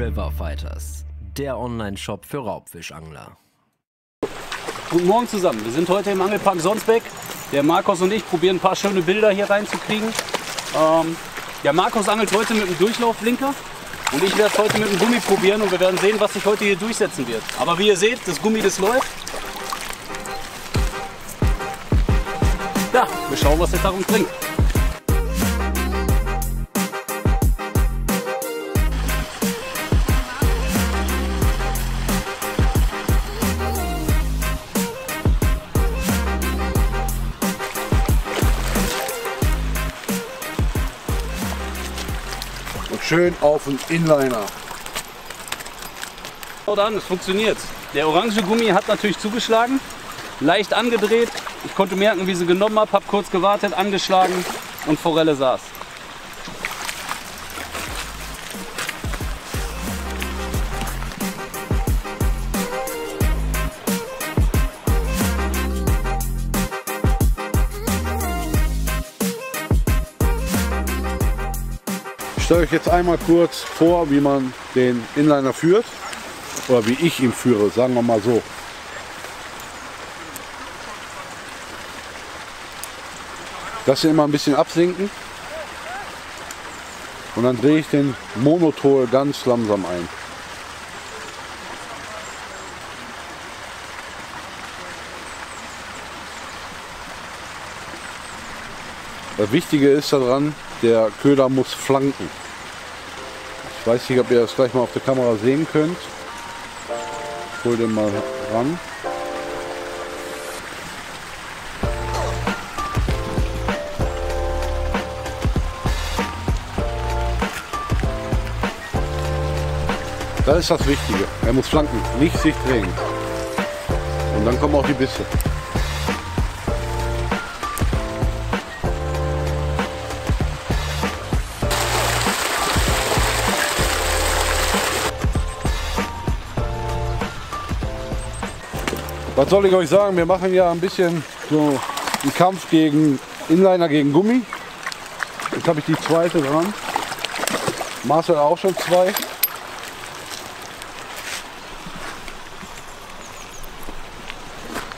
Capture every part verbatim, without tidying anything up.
River Fighters, der Online-Shop für Raubfischangler. Guten Morgen zusammen, wir sind heute im Angelpark Sonsbeck. Der Markus und ich probieren ein paar schöne Bilder hier reinzukriegen. Ähm, der Markus angelt heute mit einem Durchlaufblinker und ich werde es heute mit einem Gummi probieren und wir werden sehen, was sich heute hier durchsetzen wird. Aber wie ihr seht, das Gummi, das läuft. Ja, wir schauen, was der Tag uns bringt. Schön auf den Inliner. Schaut an, es funktioniert. Der orange Gummi hat natürlich zugeschlagen, leicht angedreht. Ich konnte merken, wie sie genommen habe, habe kurz gewartet, angeschlagen und Forelle saß. Ich stelle euch jetzt einmal kurz vor, wie man den Inliner führt oder wie ich ihn führe, sagen wir mal so. Lass ihn immer ein bisschen absinken und dann drehe ich den Monotol ganz langsam ein. Das Wichtige ist daran, der Köder muss flanken. Ich weiß nicht, ob ihr das gleich mal auf der Kamera sehen könnt. Ich hol den mal ran. Das ist das Wichtige. Er muss flanken, nicht sich drehen. Und dann kommen auch die Bisse. Was soll ich euch sagen, wir machen ja ein bisschen so einen Kampf gegen Inliner gegen Gummi. Jetzt habe ich die zweite dran. Marcel auch schon zwei.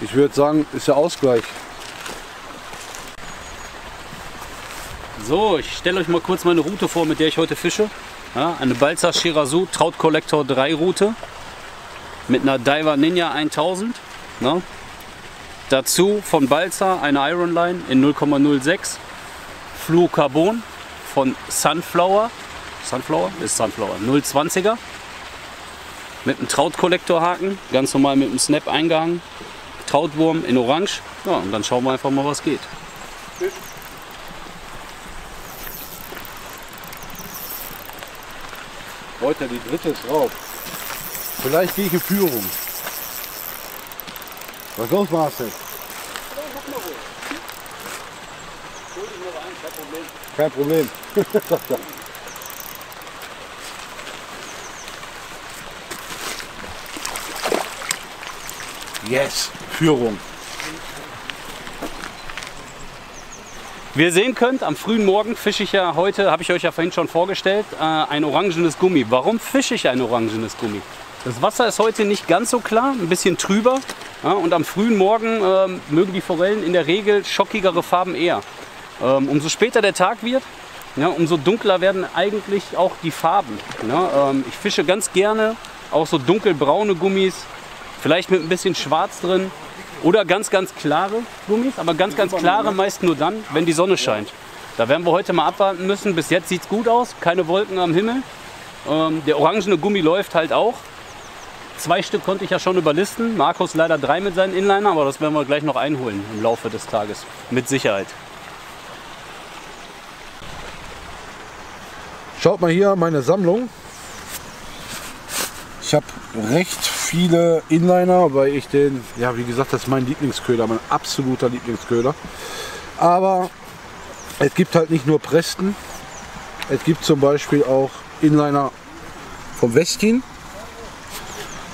Ich würde sagen, ist der Ausgleich. So, ich stelle euch mal kurz meine Route vor, mit der ich heute fische. Ja, eine Balzer Shirasu Trout Collector drei Route mit einer Daiwa Ninja tausend. Na? Dazu von Balzer eine Ironline in null Komma null sechs, Fluocarbon von Sunflower, Sunflower ist Sunflower, null Komma zwanziger, mit einem Trautkollektorhaken, ganz normal mit einem Snap eingehangen, Trautwurm in Orange, ja, und dann schauen wir einfach mal, was geht. Leute, die dritte ist drauf. Vielleicht gehe ich in Führung. Was los, Marcel? Kein Problem. Yes, Führung. Wie ihr sehen könnt, am frühen Morgen fische ich ja heute, habe ich euch ja vorhin schon vorgestellt, ein orangenes Gummi. Warum fische ich ein orangenes Gummi? Das Wasser ist heute nicht ganz so klar, ein bisschen trüber. Ja, und am frühen Morgen ähm, mögen die Forellen in der Regel schockigere Farben eher. Ähm, umso später der Tag wird, ja, umso dunkler werden eigentlich auch die Farben. Ja, ähm, ich fische ganz gerne auch so dunkelbraune Gummis, vielleicht mit ein bisschen Schwarz drin oder ganz, ganz klare Gummis. Aber ganz, ganz klare meist nur dann, wenn die Sonne scheint. Da werden wir heute mal abwarten müssen. Bis jetzt sieht es gut aus, keine Wolken am Himmel. Ähm, der orangene Gummi läuft halt auch. Zwei Stück konnte ich ja schon überlisten, Markus leider drei mit seinen Inliner, aber das werden wir gleich noch einholen im Laufe des Tages, mit Sicherheit. Schaut mal hier meine Sammlung. Ich habe recht viele Inliner, weil ich den, ja wie gesagt, das ist mein Lieblingsköder, mein absoluter Lieblingsköder. Aber es gibt halt nicht nur Preston, es gibt zum Beispiel auch Inliner vom Westin.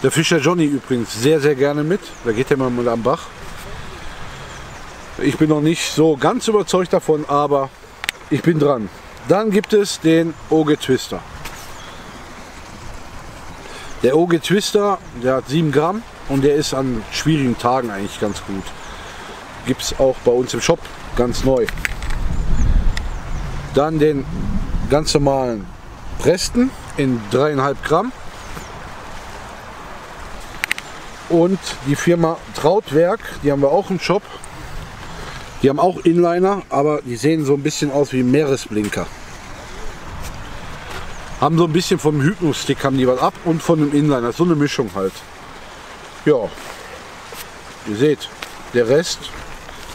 Der Fischer Johnny übrigens sehr, sehr gerne mit. Da geht er mal mit am Bach. Ich bin noch nicht so ganz überzeugt davon, aber ich bin dran. Dann gibt es den O G Twister. Der O G Twister, der hat sieben Gramm und der ist an schwierigen Tagen eigentlich ganz gut. Gibt es auch bei uns im Shop, ganz neu. Dann den ganz normalen Preston in drei Komma fünf Gramm. Und die Firma Trautwerk, die haben wir auch im Shop. Die haben auch Inliner, aber die sehen so ein bisschen aus wie Meeresblinker. Haben so ein bisschen vom Hypnostick haben die was ab und von dem Inliner, so eine Mischung halt. Ja, ihr seht, der Rest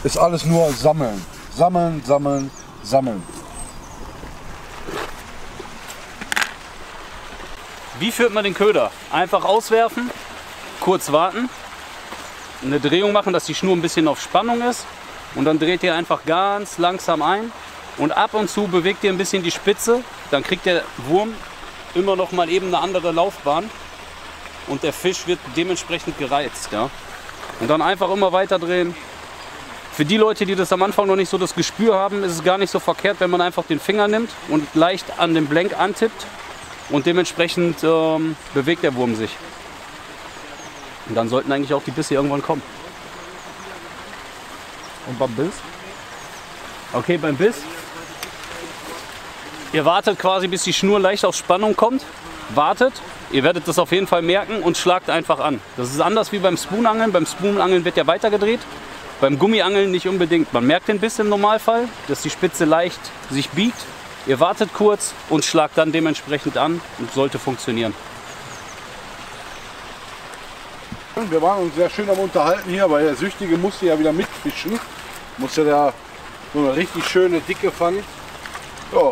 ist alles nur sammeln, sammeln, sammeln, sammeln. Wie führt man den Köder? Einfach auswerfen, kurz warten, eine Drehung machen, dass die Schnur ein bisschen auf Spannung ist und dann dreht ihr einfach ganz langsam ein und ab und zu bewegt ihr ein bisschen die Spitze, dann kriegt der Wurm immer noch mal eben eine andere Laufbahn und der Fisch wird dementsprechend gereizt. Ja? Und dann einfach immer weiter drehen. Für die Leute, die das am Anfang noch nicht so das Gespür haben, ist es gar nicht so verkehrt, wenn man einfach den Finger nimmt und leicht an den Blank antippt und dementsprechend ähm, bewegt der Wurm sich. Und dann sollten eigentlich auch die Bisse irgendwann kommen. Und beim Biss? Okay, beim Biss. Ihr wartet quasi, bis die Schnur leicht auf Spannung kommt. Wartet. Ihr werdet das auf jeden Fall merken und schlagt einfach an. Das ist anders wie beim Spoonangeln. Beim Spoonangeln wird ja weitergedreht. Beim Gummiangeln nicht unbedingt. Man merkt den Biss im Normalfall, dass die Spitze leicht sich biegt. Ihr wartet kurz und schlagt dann dementsprechend an und sollte funktionieren. Wir waren uns sehr schön am Unterhalten hier, weil der Süchtige musste ja wieder mitfischen. Musste da so eine richtig schöne Dicke fangen. Ja.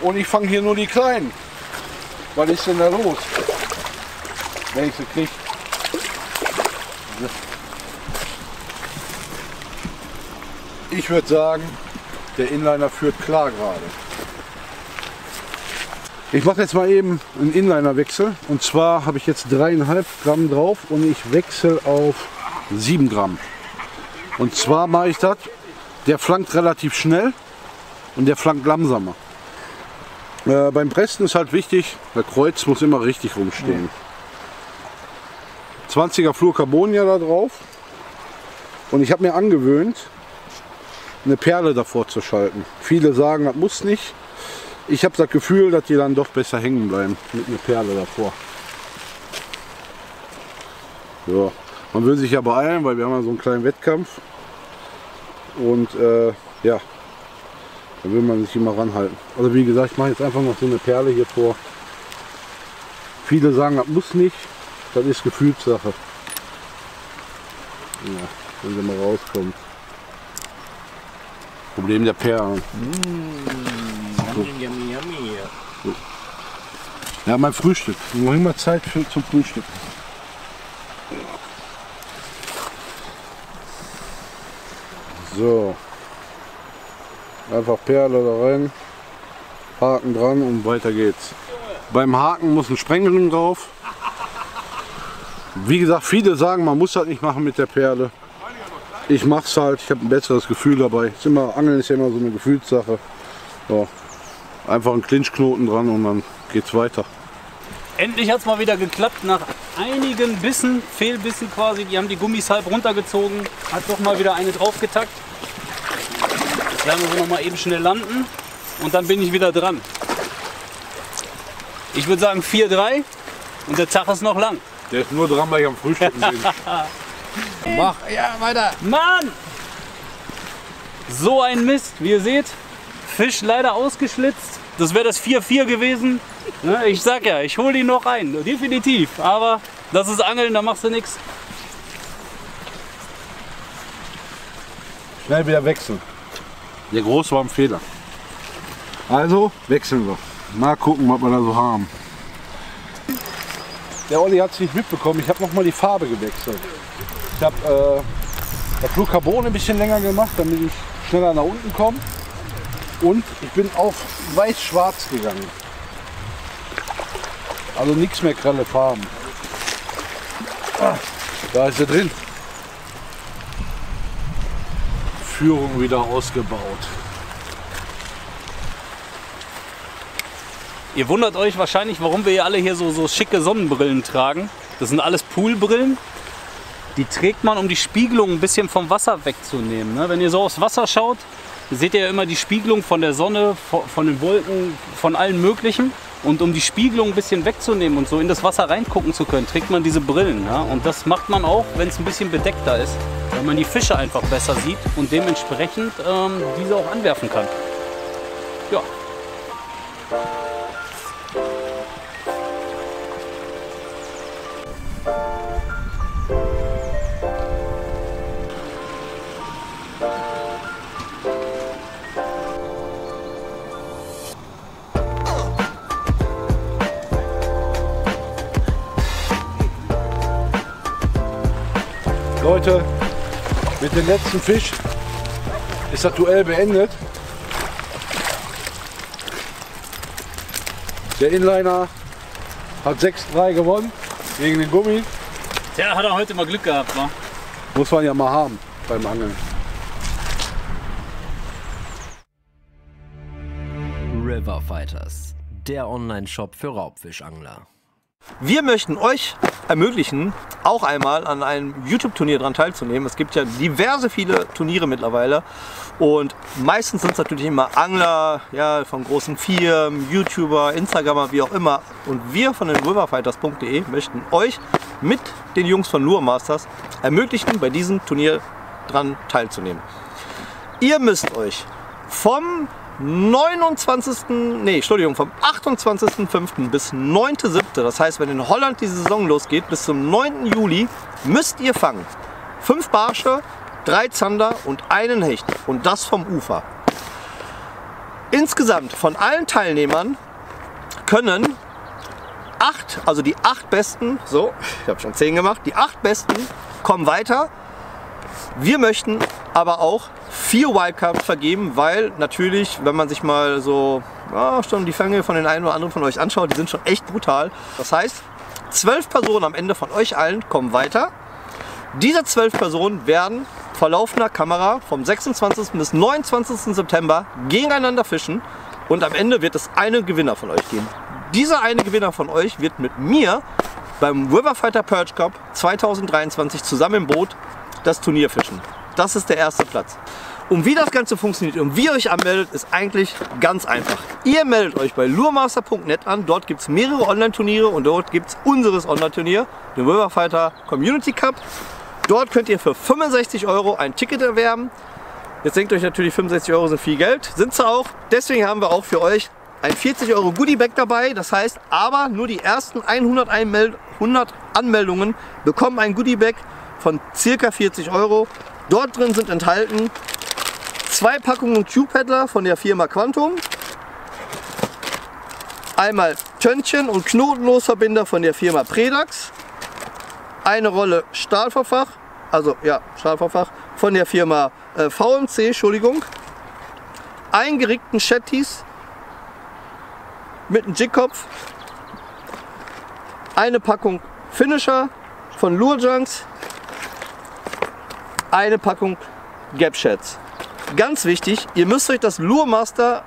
Und ich fange hier nur die Kleinen. Was ist denn da los? Wenn ich sie kriege. Ich würde sagen, der Inliner führt klar gerade. Ich mache jetzt mal eben einen Inlinerwechsel. Und zwar habe ich jetzt drei Komma fünf Gramm drauf und ich wechsle auf sieben Gramm. Und zwar mache ich das, der flankt relativ schnell und der flankt langsamer. Äh, beim Pressen ist halt wichtig, der Kreuz muss immer richtig rumstehen. zwanziger Fluocarbon ja da drauf. Und ich habe mir angewöhnt, eine Perle davor zu schalten. Viele sagen, das muss nicht. Ich habe das Gefühl, dass die dann doch besser hängen bleiben mit einer Perle davor. So. Man will sich ja beeilen, weil wir haben ja so einen kleinen Wettkampf. Und äh, ja, da will man sich immer ranhalten. Also wie gesagt, ich mache jetzt einfach noch so eine Perle hier vor. Viele sagen, das muss nicht. Das ist Gefühlssache. Ja, wenn sie mal rauskommt. Problem der Perlen. Mmh, yummy, yummy, yummy. So. Ja, mein Frühstück. Wir haben immer Zeit für, zum Frühstück. So. Einfach Perle da rein, Haken dran und weiter geht's. Beim Haken muss ein Sprengling drauf. Wie gesagt, viele sagen, man muss das nicht machen mit der Perle. Ich mach's halt, ich habe ein besseres Gefühl dabei. Ist immer, Angeln ist ja immer so eine Gefühlssache. So. Einfach einen Clinchknoten dran und dann geht's weiter. Endlich hat's mal wieder geklappt. Nach einigen Bissen, Fehlbissen quasi, die haben die Gummis halb runtergezogen. Hat doch mal wieder eine draufgetackt. Jetzt werden wir noch mal eben schnell landen und dann bin ich wieder dran. Ich würde sagen vier drei und der Tag ist noch lang. Der ist nur dran, weil ich am Frühstücken bin. Mach, ja, weiter. Mann! So ein Mist, wie ihr seht. Fisch leider ausgeschlitzt. Das wäre das vier vier gewesen. Ich sag ja, ich hole die noch ein. Definitiv. Aber das ist Angeln, da machst du nichts. Schnell wieder wechseln. Der Groß war ein Fehler. Also wechseln wir. Mal gucken, was wir da so haben. Der Olli hat es nicht mitbekommen. Ich habe nochmal die Farbe gewechselt. Ich habe äh, das Fluocarbon ein bisschen länger gemacht, damit ich schneller nach unten komme. Und ich bin auf weiß-schwarz gegangen. Also nichts mehr grelle Farben. Ah, da ist er drin. Führung wieder ausgebaut. Ihr wundert euch wahrscheinlich, warum wir hier alle hier so, so schicke Sonnenbrillen tragen. Das sind alles Poolbrillen. Die trägt man, um die Spiegelung ein bisschen vom Wasser wegzunehmen. Ne? Wenn ihr so aufs Wasser schaut, seht ihr ja immer die Spiegelung von der Sonne, von den Wolken, von allen möglichen. Und um die Spiegelung ein bisschen wegzunehmen und so in das Wasser reingucken zu können, trägt man diese Brillen. Ja? Und das macht man auch, wenn es ein bisschen bedeckter ist, weil man die Fische einfach besser sieht und dementsprechend ähm, diese auch anwerfen kann. Ja. Leute, mit dem letzten Fisch ist das Duell beendet. Der Inliner hat sechs drei gewonnen gegen den Gummi. Tja, hat er heute mal Glück gehabt, wa? Muss man ja mal haben beim Angeln. River Fighters, der Online-Shop für Raubfischangler. Wir möchten euch ermöglichen, auch einmal an einem YouTube-Turnier daran teilzunehmen. Es gibt ja diverse viele Turniere mittlerweile und meistens sind es natürlich immer Angler, ja, von großen Firmen, YouTuber, Instagrammer, wie auch immer. Und wir von den Riverfighters punkt de möchten euch mit den Jungs von Lure Masters ermöglichen, bei diesem Turnier daran teilzunehmen. Ihr müsst euch vom neunundzwanzigsten. Nee, Entschuldigung, vom achtundzwanzigsten fünften bis neunten siebten Das heißt, wenn in Holland die Saison losgeht, bis zum neunten Juli müsst ihr fangen. Fünf Barsche, drei Zander und einen Hecht. Und das vom Ufer. Insgesamt von allen Teilnehmern können acht, also die acht Besten, so, ich habe schon zehn gemacht, die acht Besten kommen weiter. Wir möchten aber auch vier Wildcards vergeben, weil natürlich, wenn man sich mal so ja, schon die Fänge von den einen oder anderen von euch anschaut, die sind schon echt brutal. Das heißt, zwölf Personen am Ende von euch allen kommen weiter. Diese zwölf Personen werden vor laufender Kamera vom sechsundzwanzigsten bis neunundzwanzigsten September gegeneinander fischen und am Ende wird es einen Gewinner von euch geben. Dieser eine Gewinner von euch wird mit mir beim Riverfighter Purge Cup zweitausenddreiundzwanzig zusammen im Boot das Turnier fischen. Das ist der erste Platz. Und wie das Ganze funktioniert und wie ihr euch anmeldet, ist eigentlich ganz einfach. Ihr meldet euch bei luremaster punkt net an. Dort gibt es mehrere Online-Turniere und dort gibt es unseres Online-Turnier, den Riverfighter Community Cup. Dort könnt ihr für fünfundsechzig Euro ein Ticket erwerben. Jetzt denkt euch natürlich, fünfundsechzig Euro sind viel Geld. Sind sie auch. Deswegen haben wir auch für euch ein vierzig Euro Goodie-Bag dabei. Das heißt aber, nur die ersten hundert Anmeldungen bekommen ein Goodie-Bag von ca. vierzig Euro. Dort drin sind enthalten zwei Packungen Q-Pedler von der Firma Quantum, einmal Tönnchen und Knotenlosverbinder von der Firma Predax, eine Rolle Stahlverfach, also ja, Stahlverfach von der Firma äh, V M C, Entschuldigung, einen gerickten Shetties mit einem Jigkopf, eine Packung Finisher von Lurejunks, eine Packung Gap Shads. Ganz wichtig, ihr müsst euch das Lure Master,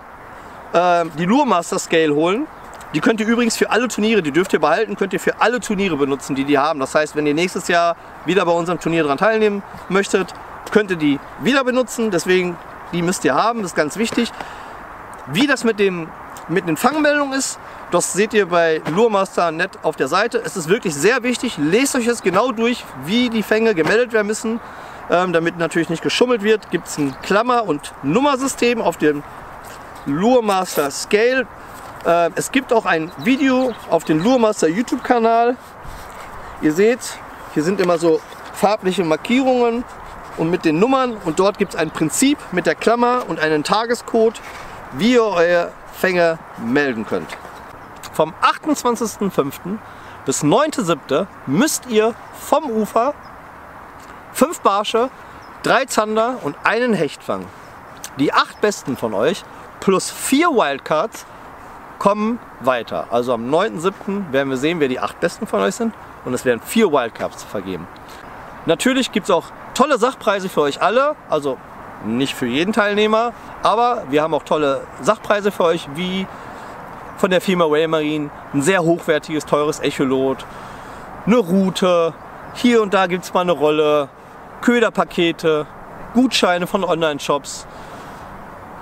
äh, die Lure Master Scale holen. Die könnt ihr übrigens für alle Turniere, die dürft ihr behalten, könnt ihr für alle Turniere benutzen, die die haben. Das heißt, wenn ihr nächstes Jahr wieder bei unserem Turnier daran teilnehmen möchtet, könnt ihr die wieder benutzen. Deswegen, die müsst ihr haben, das ist ganz wichtig. Wie das mit, dem, mit den Fangmeldungen ist, das seht ihr bei luremaster punkt net auf der Seite. Es ist wirklich sehr wichtig, lest euch das genau durch, wie die Fänge gemeldet werden müssen. Ähm, damit natürlich nicht geschummelt wird, gibt es ein Klammer- und Nummersystem auf dem Lure Master Scale. Äh, es gibt auch ein Video auf dem Lure Master YouTube-Kanal. Ihr seht, hier sind immer so farbliche Markierungen und mit den Nummern. Und dort gibt es ein Prinzip mit der Klammer und einen Tagescode, wie ihr eure Fänge melden könnt. Vom achtundzwanzigsten fünften bis neunten siebten müsst ihr vom Ufer fünf Barsche, drei Zander und einen Hecht fangen. Die acht Besten von euch plus vier Wildcards kommen weiter. Also am neunten siebten werden wir sehen, wer die acht Besten von euch sind. Und es werden vier Wildcards vergeben. Natürlich gibt es auch tolle Sachpreise für euch alle. Also nicht für jeden Teilnehmer. Aber wir haben auch tolle Sachpreise für euch, wie von der Firma Raymarine, ein sehr hochwertiges, teures Echolot, eine Rute, hier und da gibt es mal eine Rolle, Köderpakete, Gutscheine von Online-Shops,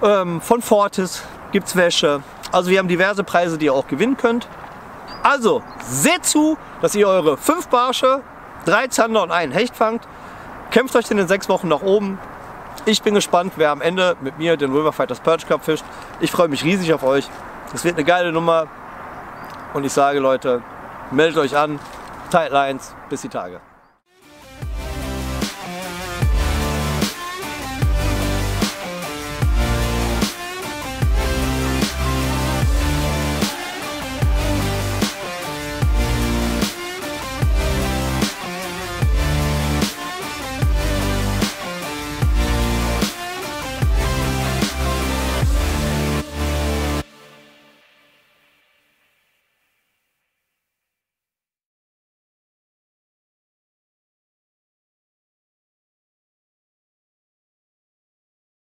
ähm, von Fortis gibt es Wäsche. Also wir haben diverse Preise, die ihr auch gewinnen könnt. Also seht zu, dass ihr eure fünf Barsche, drei Zander und einen Hecht fangt. Kämpft euch in den sechs Wochen nach oben. Ich bin gespannt, wer am Ende mit mir den Riverfighters Purge Cup fischt. Ich freue mich riesig auf euch. Es wird eine geile Nummer. Und ich sage, Leute, meldet euch an. Tightlines, bis die Tage.